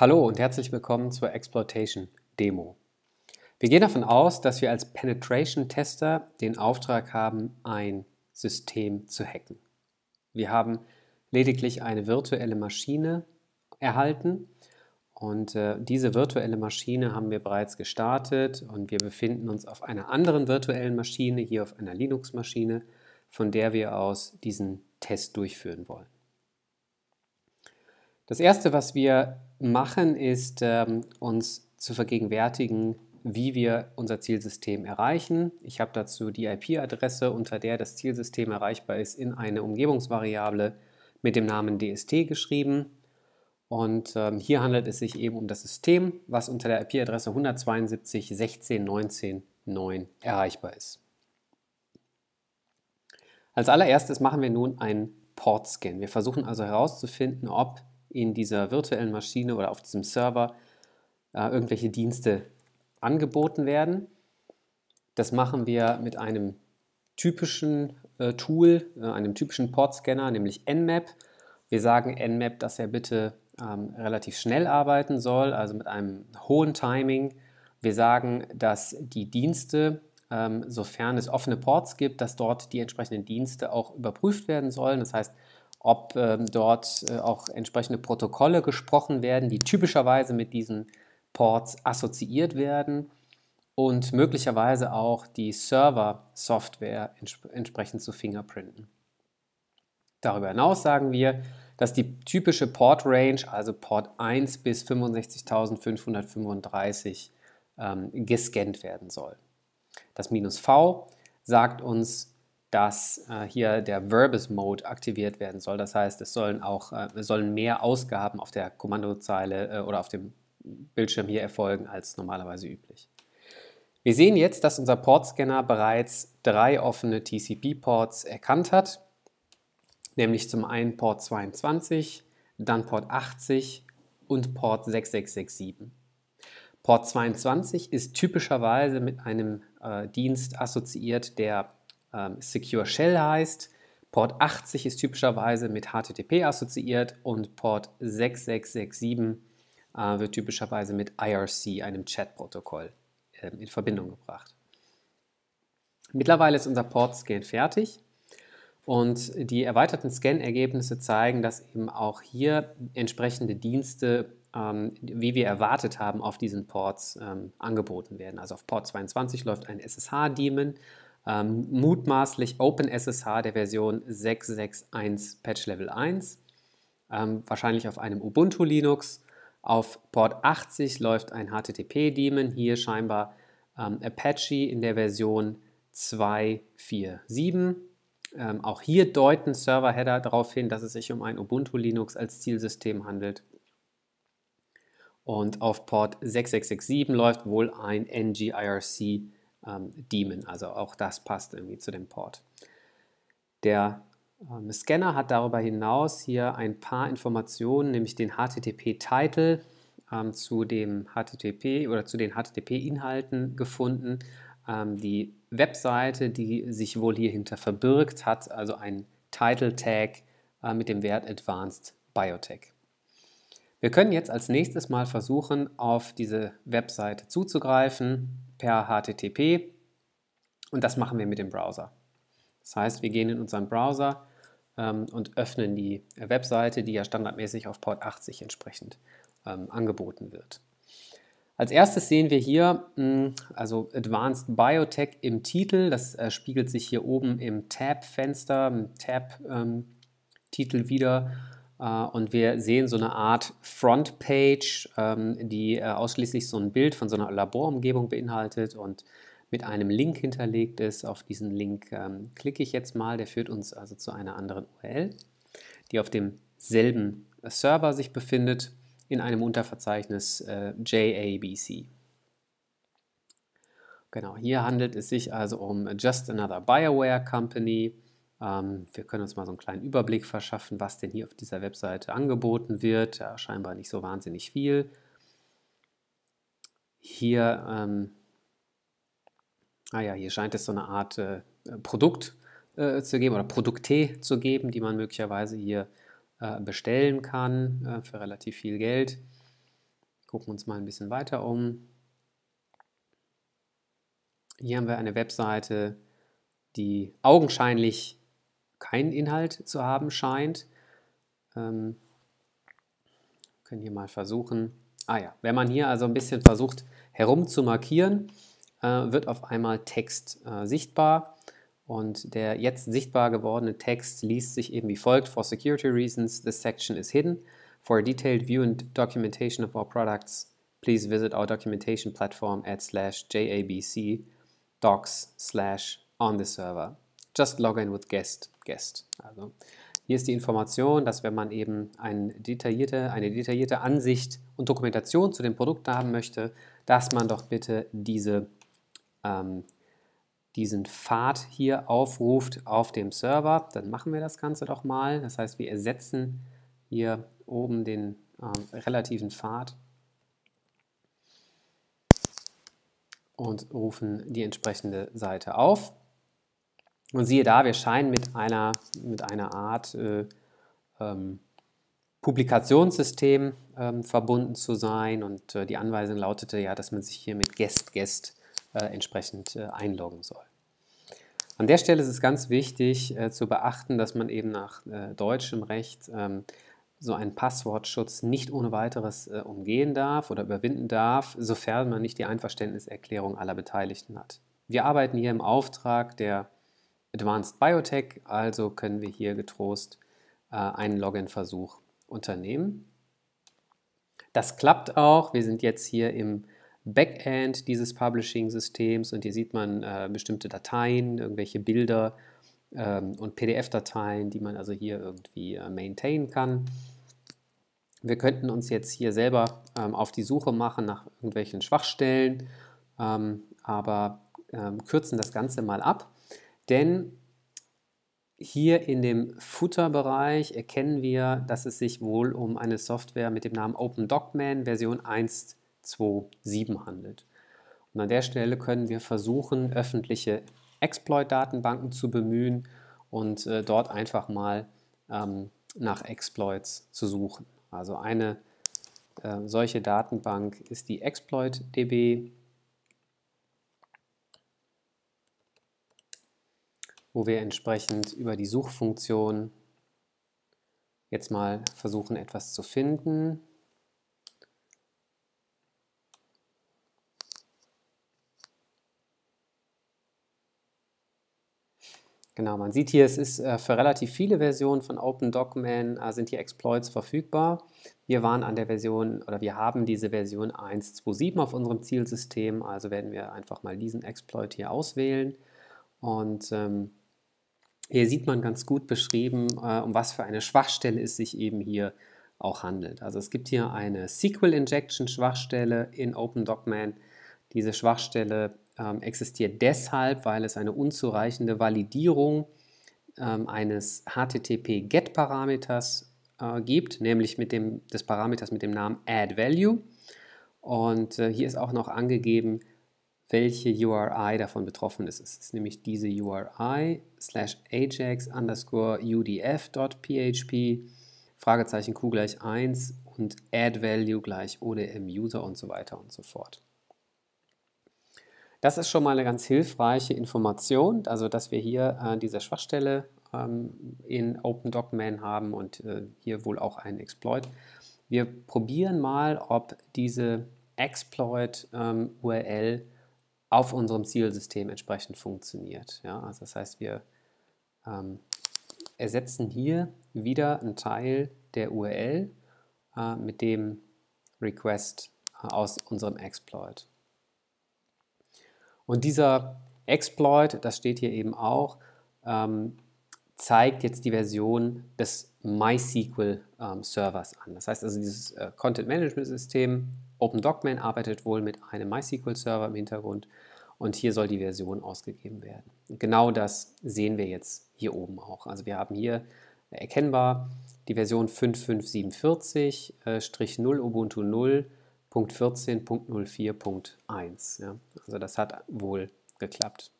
Hallo und herzlich willkommen zur Exploitation-Demo. Wir gehen davon aus, dass wir als Penetration-Tester den Auftrag haben, ein System zu hacken. Wir haben lediglich eine virtuelle Maschine erhalten und diese virtuelle Maschine haben wir bereits gestartet und wir befinden uns auf einer anderen virtuellen Maschine, hier auf einer Linux-Maschine, von der wir aus diesen Test durchführen wollen. Das Erste, was wir machen, ist, uns zu vergegenwärtigen, wie wir unser Zielsystem erreichen. Ich habe dazu die IP-Adresse, unter der das Zielsystem erreichbar ist, in eine Umgebungsvariable mit dem Namen DST geschrieben. Und hier handelt es sich eben um das System, was unter der IP-Adresse 172.16.19.9 erreichbar ist. Als allererstes machen wir nun einen Port-Scan. Wir versuchen also herauszufinden, ob in dieser virtuellen Maschine oder auf diesem Server irgendwelche Dienste angeboten werden. Das machen wir mit einem typischen Tool, einem typischen Portscanner, nämlich Nmap. Wir sagen Nmap, dass er bitte relativ schnell arbeiten soll, also mit einem hohen Timing. Wir sagen, dass die Dienste, sofern es offene Ports gibt, dass dort die entsprechenden Dienste auch überprüft werden sollen. Das heißt, ob dort auch entsprechende Protokolle gesprochen werden, die typischerweise mit diesen Ports assoziiert werden und möglicherweise auch die Server-Software entsprechend zu fingerprinten. Darüber hinaus sagen wir, dass die typische Port-Range, also Port 1 bis 65.535, gescannt werden soll. Das -V sagt uns, dass hier der Verbose-Mode aktiviert werden soll. Das heißt, es sollen auch mehr Ausgaben auf der Kommandozeile oder auf dem Bildschirm hier erfolgen als normalerweise üblich. Wir sehen jetzt, dass unser Portscanner bereits drei offene TCP-Ports erkannt hat, nämlich zum einen Port 22, dann Port 80 und Port 6667. Port 22 ist typischerweise mit einem Dienst assoziiert, der Secure Shell heißt. Port 80 ist typischerweise mit HTTP assoziiert und Port 6667 wird typischerweise mit IRC, einem Chat-Protokoll, in Verbindung gebracht. Mittlerweile ist unser Port-Scan fertig und die erweiterten Scan-Ergebnisse zeigen, dass eben auch hier entsprechende Dienste, wie wir erwartet haben, auf diesen Ports angeboten werden. Also auf Port 22 läuft ein SSH-Daemon, mutmaßlich OpenSSH der Version 6.6.1 Patch Level 1, wahrscheinlich auf einem Ubuntu Linux. Auf Port 80 läuft ein HTTP-Daemon, hier scheinbar Apache in der Version 2.4.7. Auch hier deuten Serverheader darauf hin, dass es sich um ein Ubuntu Linux als Zielsystem handelt. Und auf Port 6667 läuft wohl ein ngIRC-Daemon, also auch das passt irgendwie zu dem Port. Der Scanner hat darüber hinaus hier ein paar Informationen, nämlich den HTTP-Title zu dem HTTP oder zu den HTTP-Inhalten gefunden. Die Webseite, die sich wohl hier hinter verbirgt, hat also einen Title-Tag mit dem Wert Advanced Biotech. Wir können jetzt als nächstes mal versuchen, auf diese Webseite zuzugreifen per HTTP und das machen wir mit dem Browser. Das heißt, wir gehen in unseren Browser und öffnen die Webseite, die ja standardmäßig auf Port 80 entsprechend angeboten wird. Als erstes sehen wir hier also Advanced Biotech im Titel. Das spiegelt sich hier oben im Tab-Fenster, im Tab-Titel wieder. Und wir sehen so eine Art Frontpage, die ausschließlich so ein Bild von so einer Laborumgebung beinhaltet und mit einem Link hinterlegt ist. Auf diesen Link klicke ich jetzt mal, der führt uns also zu einer anderen URL, die auf demselben Server sich befindet, in einem Unterverzeichnis JABC. Genau, hier handelt es sich also um Just Another Bioware Company. Wir können uns mal so einen kleinen Überblick verschaffen, was denn hier auf dieser Webseite angeboten wird. Ja, scheinbar nicht so wahnsinnig viel. Hier hier scheint es so eine Art Produkt zu geben oder Produkte zu geben, die man möglicherweise hier bestellen kann für relativ viel Geld. Gucken uns mal ein bisschen weiter um. Hier haben wir eine Webseite, die augenscheinlich keinen Inhalt zu haben scheint. Können hier mal versuchen. Ah ja, wenn man hier also ein bisschen versucht herum zu markieren, wird auf einmal Text sichtbar. Und der jetzt sichtbar gewordene Text liest sich eben wie folgt. For security reasons, this section is hidden. For a detailed view and documentation of our products, please visit our documentation platform at /jabcdocs/on-the-server. Just log in with guest. Also hier ist die Information, dass wenn man eben eine detaillierte Ansicht und Dokumentation zu dem Produkt haben möchte, dass man doch bitte diesen Pfad hier aufruft auf dem Server. Dann machen wir das Ganze doch mal. Das heißt, wir ersetzen hier oben den relativen Pfad und rufen die entsprechende Seite auf. Und siehe da, wir scheinen mit einer Art Publikationssystem verbunden zu sein. Und die Anweisung lautete ja, dass man sich hier mit Guest entsprechend einloggen soll. An der Stelle ist es ganz wichtig zu beachten, dass man eben nach deutschem Recht so einen Passwortschutz nicht ohne weiteres umgehen darf oder überwinden darf, sofern man nicht die Einverständniserklärung aller Beteiligten hat. Wir arbeiten hier im Auftrag der Advanced Biotech, also können wir hier getrost einen Login-Versuch unternehmen. Das klappt auch. Wir sind jetzt hier im Backend dieses Publishing-Systems und hier sieht man bestimmte Dateien, irgendwelche Bilder und PDF-Dateien, die man also hier irgendwie maintainen kann. Wir könnten uns jetzt hier selber auf die Suche machen nach irgendwelchen Schwachstellen, aber kürzen das Ganze mal ab, denn hier in dem Footer-Bereich erkennen wir, dass es sich wohl um eine Software mit dem Namen OpenDocMan Version 1.2.7 handelt. Und an der Stelle können wir versuchen, öffentliche Exploit-Datenbanken zu bemühen und dort einfach mal nach Exploits zu suchen. Also eine solche Datenbank ist die Exploit.db, wo wir entsprechend über die Suchfunktion jetzt mal versuchen, etwas zu finden. Genau, man sieht hier, es ist für relativ viele Versionen von OpenDocMan sind hier Exploits verfügbar. Wir waren an der Version, oder wir haben diese Version 1.2.7 auf unserem Zielsystem, also werden wir einfach mal diesen Exploit hier auswählen. Und hier sieht man ganz gut beschrieben, um was für eine Schwachstelle es sich eben hier auch handelt. Also es gibt hier eine SQL-Injection-Schwachstelle in OpenDocMan. Diese Schwachstelle existiert deshalb, weil es eine unzureichende Validierung eines HTTP-GET-Parameters gibt, nämlich des Parameters mit dem Namen addValue. Und hier ist auch noch angegeben, welche URI davon betroffen ist. Es ist nämlich diese URI /ajax_udf.php $q = 1 und addValue = ODM User und so weiter und so fort. Das ist schon mal eine ganz hilfreiche Information, also dass wir hier diese Schwachstelle in OpenDocMan haben und hier wohl auch einen Exploit. Wir probieren mal, ob diese Exploit-URL auf unserem Zielsystem entsprechend funktioniert. Ja, also das heißt, wir ersetzen hier wieder einen Teil der URL mit dem Request aus unserem Exploit. Und dieser Exploit, das steht hier eben auch, zeigt jetzt die Version des MySQL-Servers an. Das heißt also, dieses Content Management System, OpenDocMan, arbeitet wohl mit einem MySQL-Server im Hintergrund und hier soll die Version ausgegeben werden. Und genau das sehen wir jetzt hier oben auch. Also wir haben hier erkennbar die Version 5547-0 Ubuntu 0. 14.04.1. Ja, also das hat wohl geklappt.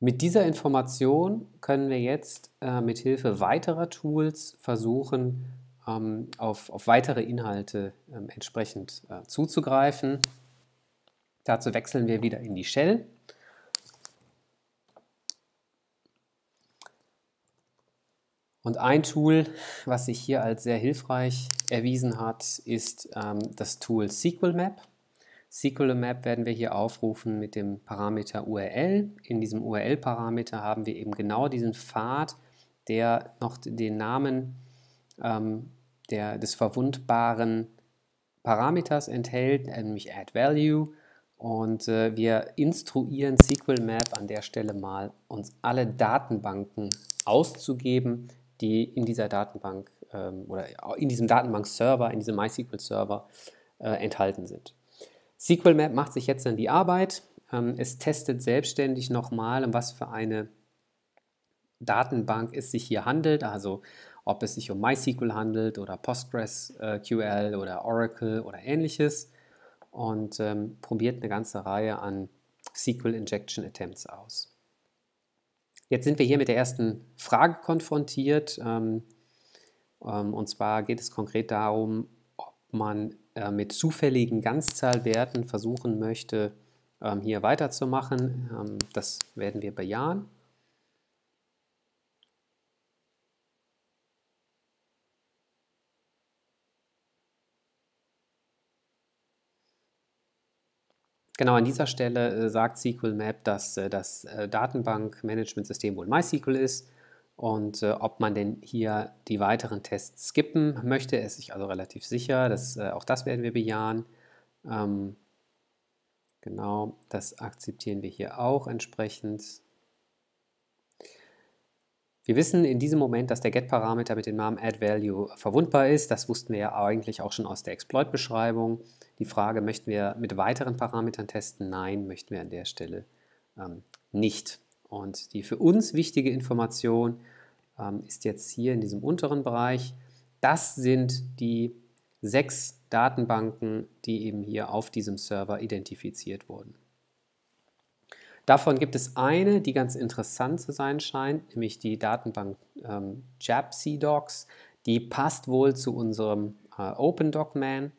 Mit dieser Information können wir jetzt mit Hilfe weiterer Tools versuchen, auf weitere Inhalte entsprechend zuzugreifen. Dazu wechseln wir wieder in die Shell. Und ein Tool, was sich hier als sehr hilfreich erwiesen hat, ist das Tool SQLmap. SQLmap werden wir hier aufrufen mit dem Parameter URL. In diesem URL-Parameter haben wir eben genau diesen Pfad, der noch den Namen des verwundbaren Parameters enthält, nämlich addValue. Und wir instruieren SQLmap an der Stelle mal, uns alle Datenbanken auszugeben, die in dieser Datenbank oder in diesem Datenbank-Server, in diesem MySQL-Server enthalten sind. SQLmap macht sich jetzt dann die Arbeit. Es testet selbstständig nochmal, um was für eine Datenbank es sich hier handelt, also ob es sich um MySQL handelt oder PostgreSQL oder Oracle oder ähnliches, und probiert eine ganze Reihe an SQL Injection Attempts aus. Jetzt sind wir hier mit der ersten Frage konfrontiert, und zwar geht es konkret darum, ob man mit zufälligen Ganzzahlwerten versuchen möchte, hier weiterzumachen. Das werden wir bejahen. Genau, an dieser Stelle sagt SQLmap, dass das Datenbank-Management-System wohl MySQL ist, und ob man denn hier die weiteren Tests skippen möchte, ist sich also relativ sicher. Auch das werden wir bejahen. Genau, das akzeptieren wir hier auch entsprechend. Wir wissen in diesem Moment, dass der Get-Parameter mit dem Namen addValue verwundbar ist. Das wussten wir ja eigentlich auch schon aus der Exploit-Beschreibung. Die Frage, möchten wir mit weiteren Parametern testen? Nein, möchten wir an der Stelle nicht. Und die für uns wichtige Information ist jetzt hier in diesem unteren Bereich. Das sind die 6 Datenbanken, die eben hier auf diesem Server identifiziert wurden. Davon gibt es eine, die ganz interessant zu sein scheint, nämlich die Datenbank JapsiDocs. Die passt wohl zu unserem OpenDocMan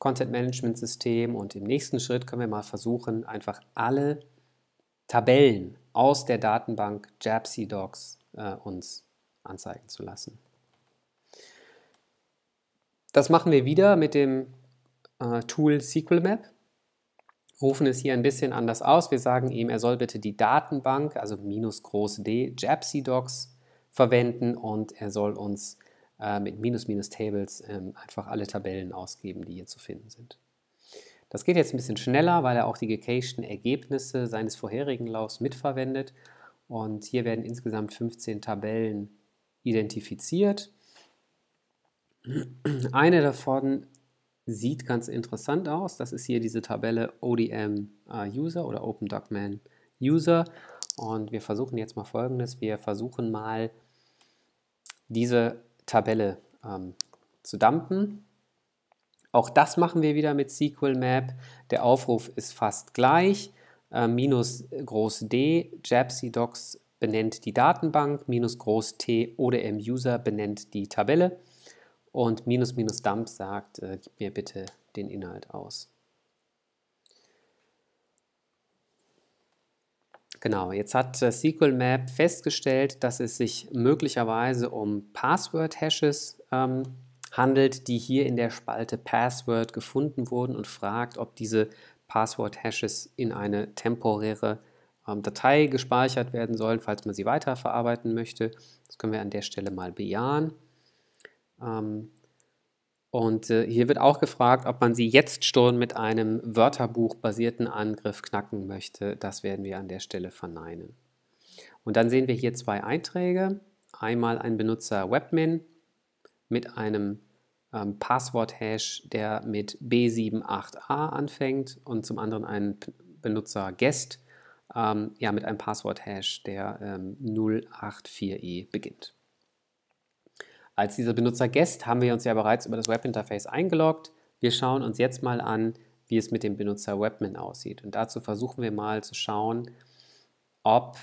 Content Management System, und im nächsten Schritt können wir mal versuchen, einfach alle Tabellen aus der Datenbank JapsiDocs uns anzeigen zu lassen. Das machen wir wieder mit dem Tool SQLmap. Rufen es hier ein bisschen anders aus. Wir sagen ihm, er soll bitte die Datenbank, also -D, JapsiDocs verwenden, und er soll uns mit --tables einfach alle Tabellen ausgeben, die hier zu finden sind. Das geht jetzt ein bisschen schneller, weil er auch die gecacheden Ergebnisse seines vorherigen Laufs mitverwendet. Und hier werden insgesamt 15 Tabellen identifiziert. Eine davon sieht ganz interessant aus. Das ist hier diese Tabelle ODM User oder OpenDocMan User. Und wir versuchen jetzt mal Folgendes. Wir versuchen mal, diese Tabelle zu dumpen. Auch das machen wir wieder mit SQLmap. Der Aufruf ist fast gleich. -D, JapsiDocs benennt die Datenbank. -T, ODM User benennt die Tabelle. Und --dump sagt, gib mir bitte den Inhalt aus. Genau, jetzt hat SQLmap festgestellt, dass es sich möglicherweise um Password-Hashes handelt, die hier in der Spalte Password gefunden wurden, und fragt, ob diese Password-Hashes in eine temporäre Datei gespeichert werden sollen, falls man sie weiterverarbeiten möchte. Das können wir an der Stelle mal bejahen. Und hier wird auch gefragt, ob man sie jetzt schon mit einem Wörterbuch-basierten Angriff knacken möchte. Das werden wir an der Stelle verneinen. Und dann sehen wir hier 2 Einträge. Einmal ein Benutzer Webmin mit einem Passwort-Hash, der mit B78A anfängt, und zum anderen ein Benutzer Guest mit einem Passwort-Hash, der 084E beginnt. Als dieser Benutzer Guest haben wir uns ja bereits über das Webinterface eingeloggt. Wir schauen uns jetzt mal an, wie es mit dem Benutzer Webmin aussieht. Und dazu versuchen wir mal zu schauen, ob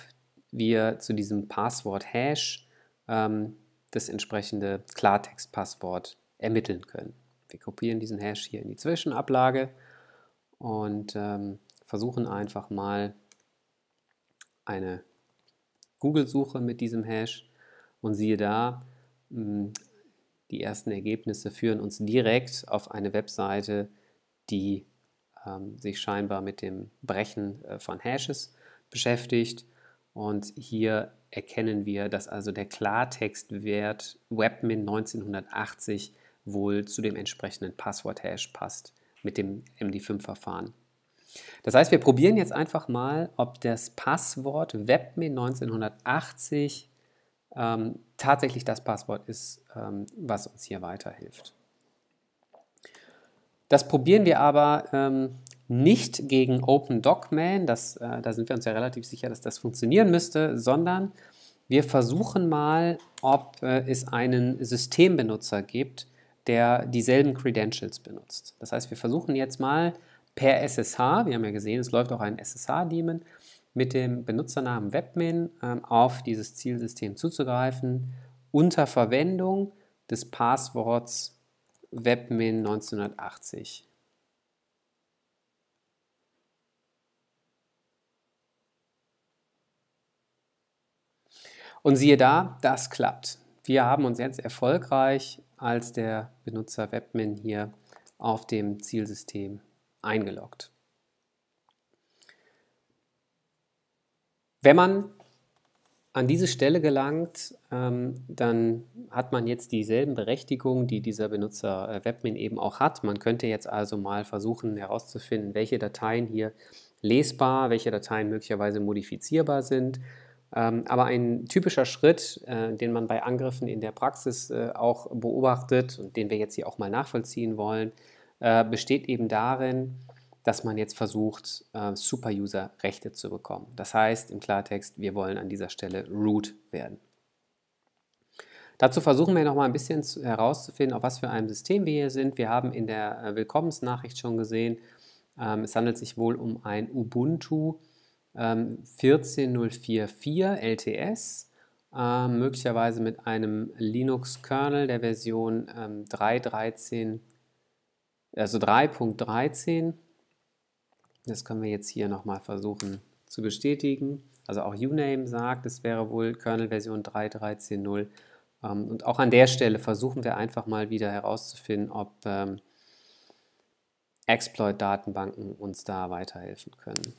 wir zu diesem Passwort-Hash das entsprechende Klartextpasswort ermitteln können. Wir kopieren diesen Hash hier in die Zwischenablage und versuchen einfach mal eine Google-Suche mit diesem Hash und siehe da, die ersten Ergebnisse führen uns direkt auf eine Webseite, die sich scheinbar mit dem Brechen von Hashes beschäftigt. Und hier erkennen wir, dass also der Klartextwert Webmin 1980 wohl zu dem entsprechenden Passwort-Hash passt mit dem MD5-Verfahren. Das heißt, wir probieren jetzt einfach mal, ob das Passwort Webmin 1980 tatsächlich das Passwort ist, was uns hier weiterhilft. Das probieren wir aber nicht gegen OpenDocMan, da sind wir uns ja relativ sicher, dass das funktionieren müsste, sondern wir versuchen mal, ob es einen Systembenutzer gibt, der dieselben Credentials benutzt. Das heißt, wir versuchen jetzt mal per SSH, wir haben ja gesehen, es läuft auch ein SSH-Daemon, mit dem Benutzernamen Webmin auf dieses Zielsystem zuzugreifen, unter Verwendung des Passworts Webmin 1980. Und siehe da, das klappt. Wir haben uns jetzt erfolgreich als der Benutzer Webmin hier auf dem Zielsystem eingeloggt. Wenn man an diese Stelle gelangt, dann hat man jetzt dieselben Berechtigungen, die dieser Benutzer Webmin eben auch hat. Man könnte jetzt also mal versuchen herauszufinden, welche Dateien hier lesbar, welche Dateien möglicherweise modifizierbar sind. Aber ein typischer Schritt, den man bei Angriffen in der Praxis auch beobachtet und den wir jetzt hier auch mal nachvollziehen wollen, besteht eben darin, dass man jetzt versucht, Super-User-Rechte zu bekommen. Das heißt im Klartext, wir wollen an dieser Stelle Root werden. Dazu versuchen wir nochmal ein bisschen herauszufinden, auf was für einem System wir hier sind. Wir haben in der Willkommensnachricht schon gesehen, es handelt sich wohl um ein Ubuntu 14.0.4.4 LTS, möglicherweise mit einem Linux-Kernel der Version 3.13, also 3.13. Das können wir jetzt hier nochmal versuchen zu bestätigen. Also auch Uname sagt, es wäre wohl Kernel-Version 3.13.0. Und auch an der Stelle versuchen wir einfach mal wieder herauszufinden, ob Exploit-Datenbanken uns da weiterhelfen können.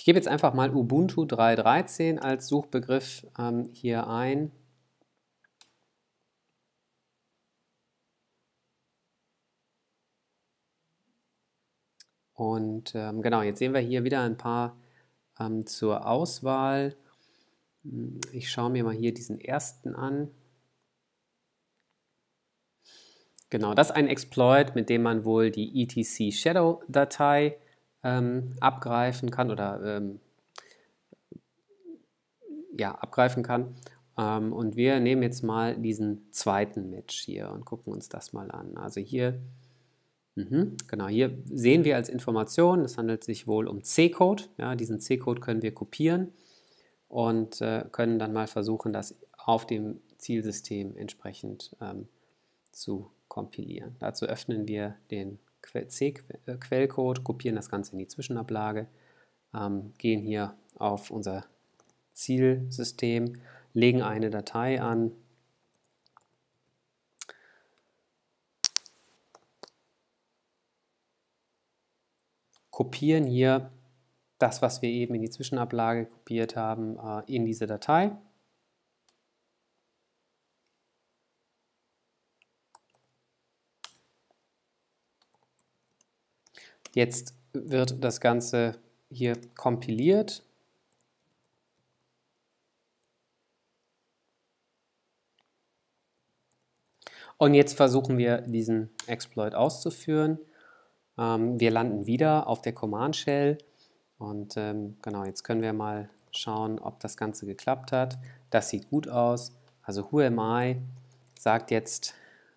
Ich gebe jetzt einfach mal Ubuntu 3.13 als Suchbegriff hier ein. Und genau, jetzt sehen wir hier wieder ein paar zur Auswahl. Ich schaue mir mal hier diesen ersten an. Genau, das ist ein Exploit, mit dem man wohl die etc-shadow-Datei abgreifen kann oder ja, abgreifen kann. Und wir nehmen jetzt mal diesen zweiten Match hier und gucken uns das mal an. Also hier, genau, hier sehen wir als Information, es handelt sich wohl um C-Code. Ja, diesen C-Code können wir kopieren und können dann mal versuchen, das auf dem Zielsystem entsprechend zu kompilieren. Dazu öffnen wir den C-Quellcode, kopieren das Ganze in die Zwischenablage, gehen hier auf unser Zielsystem, legen eine Datei an, kopieren hier das, was wir eben in die Zwischenablage kopiert haben, in diese Datei. Jetzt wird das Ganze hier kompiliert. Und jetzt versuchen wir, diesen Exploit auszuführen. Wir landen wieder auf der Command Shell. Und genau, jetzt können wir mal schauen, ob das Ganze geklappt hat. Das sieht gut aus. Also whoami sagt jetzt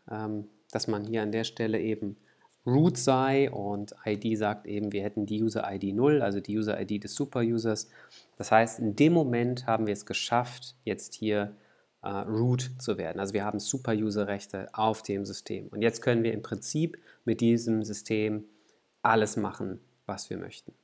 dass man hier an der Stelle eben Root sei und ID sagt eben, wir hätten die User-ID 0, also die User-ID des Super-Users. Das heißt, in dem Moment haben wir es geschafft, jetzt hier Root zu werden. Also wir haben Super-User-Rechte auf dem System. Und jetzt können wir im Prinzip mit diesem System alles machen, was wir möchten.